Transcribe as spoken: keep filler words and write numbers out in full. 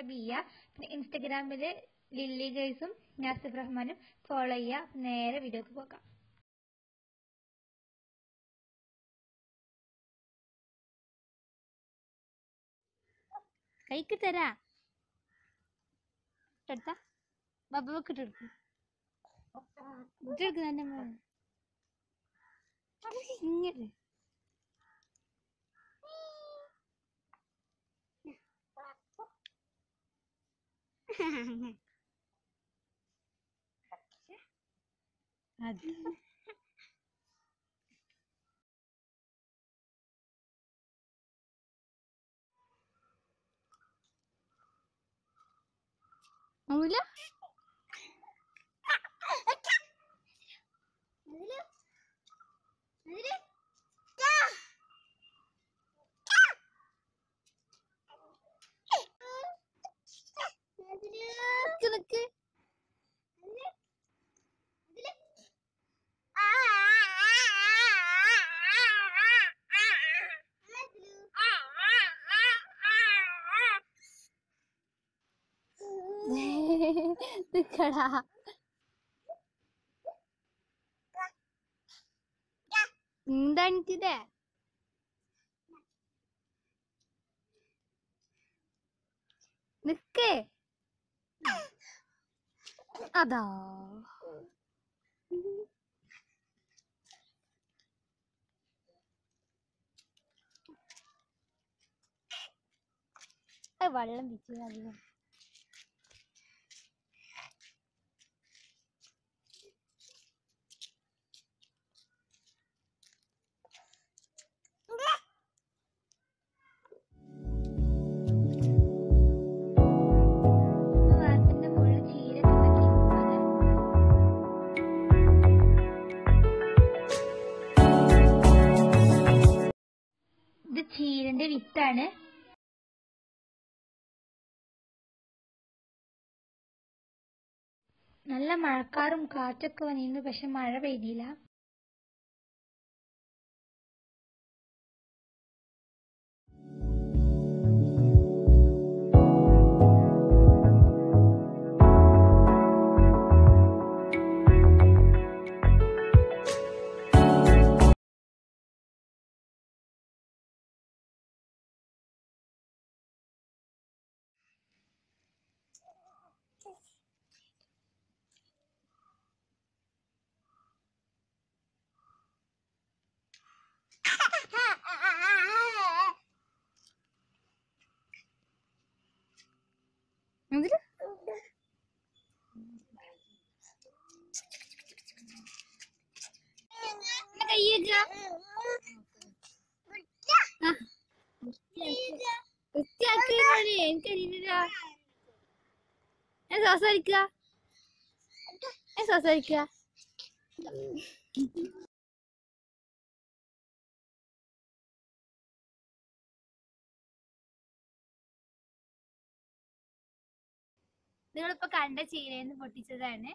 subscribe ചെയ്യാ പിന്നെ ഇൻസ്റ്റാഗ്രാമിലെ lily ഗൈസും Nasif റഹ്മാനും ഫോളോ ചെയ്യാ നേരെ വീഡിയോക്ക് പോകാം. കൈക്ക് തരാ എടുത്താ ബാബക്ക് ഇട്ടെടുക്ക് ഇട്ടെടുക്ക് തന്നെ ഇങ്ങനെ അത് Mula? Mula? Mula? खड़ा दंड किधे निके अदा अरे वाला बीचे वाला ചീരന്റെ വിത്താണ്. നല്ല മഴക്കാറും കാറ്റൊക്കെ വന്നിരുന്നു, പക്ഷെ മഴ പെയ്തില്ല. സംസാരിക്കുക നിങ്ങളിപ്പോ കണ്ട ചീരയെന്ന് പൊട്ടിച്ചതാണ്.